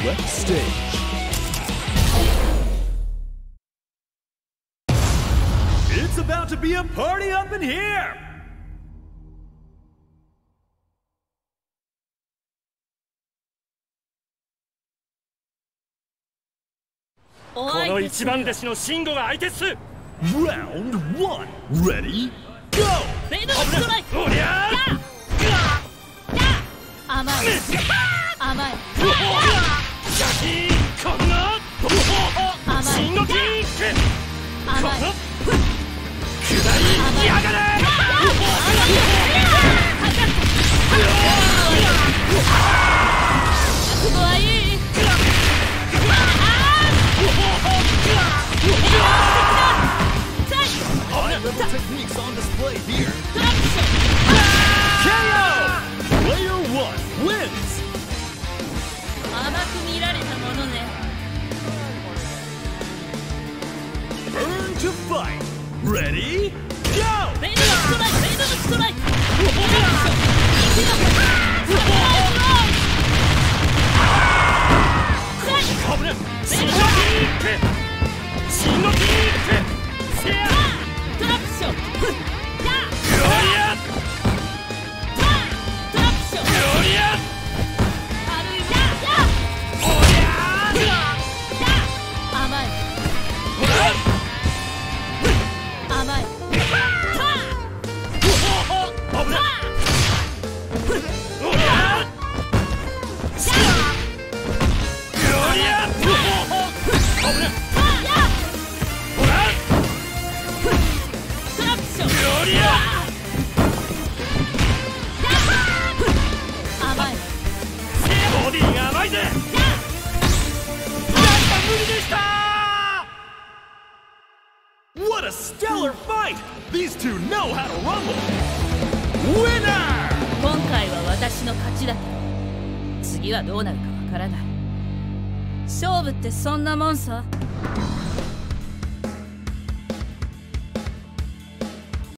select stage. It's about to be a party up in here! Round one, ready, go! High-level techniques on display here. KO! Player one wins. Burn to fight. Ready? Go! What a stellar fight! These two know how to rumble! Winner! 今回は私の勝ちだ。次はどうなるかわからない。勝負ってそんなもんさ。